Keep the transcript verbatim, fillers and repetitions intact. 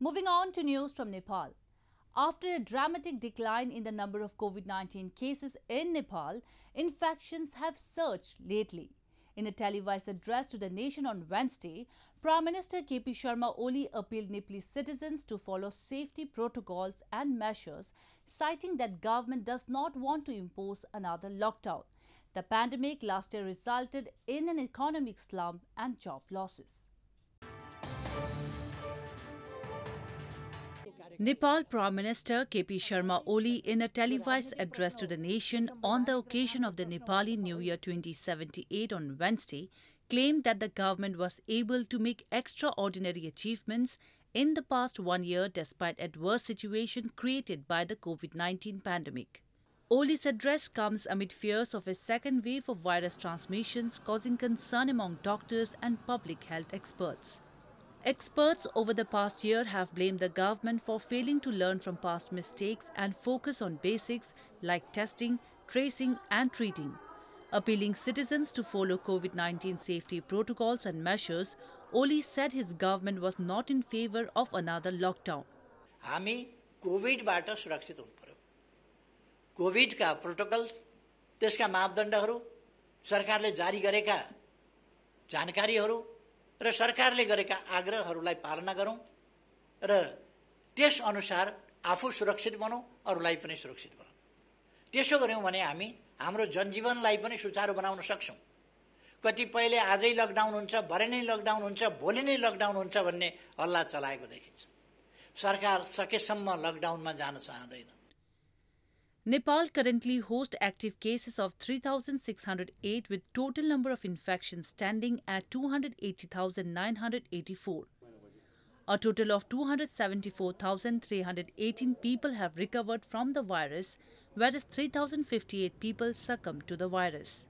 Moving on to news from Nepal. After a dramatic decline in the number of COVID nineteen cases in Nepal, infections have surged lately. In a televised address to the nation on Wednesday, Prime Minister K P Sharma Oli appealed Nepalese citizens to follow safety protocols and measures, citing that government does not want to impose another lockdown. The pandemic last year resulted in an economic slump and job losses. Nepal Prime Minister K P Sharma Oli, in a televised address to the nation on the occasion of the Nepali New Year twenty seventy-eight on Wednesday, claimed that the government was able to make extraordinary achievements in the past one year despite adverse situation created by the COVID nineteen pandemic. Oli's address comes amid fears of a second wave of virus transmissions, causing concern among doctors and public health experts. Experts over the past year have blamed the government for failing to learn from past mistakes and focus on basics like testing, tracing and treating. Appealing citizens to follow COVID nineteen safety protocols and measures, Oli said his government was not in favour of another lockdown. Hami COVID bata surakshit hun paryo. COVID ka protocols, teska maapdanda haru, sarkarle jari gareka jankari haru. र सरकारले गरेका आग्रहहरूलाई पालना गरौं र त्यस अनुसार आफू सुरक्षित बनौं अरूलाई पनि सुरक्षित बनाऊं। त्यसो गर्यौं भने हामी हाम्रो जनजीवनलाई पनि सुचारु बनाउन सक्छौं। कतिपयले आजै लकडाउन हुन्छ, भरे नै लकडाउन हुन्छ, भोलि नै लकडाउन हुन्छ भन्ने हल्ला चलाएको देखिन्छ। सरकार सकेसम्म लकडाउनमा जान चाहदैन। Nepal currently hosts active cases of three thousand six hundred eight with total number of infections standing at two hundred eighty thousand nine hundred eighty-four. A total of two hundred seventy-four thousand three hundred eighteen people have recovered from the virus, whereas three thousand fifty-eight people succumbed to the virus.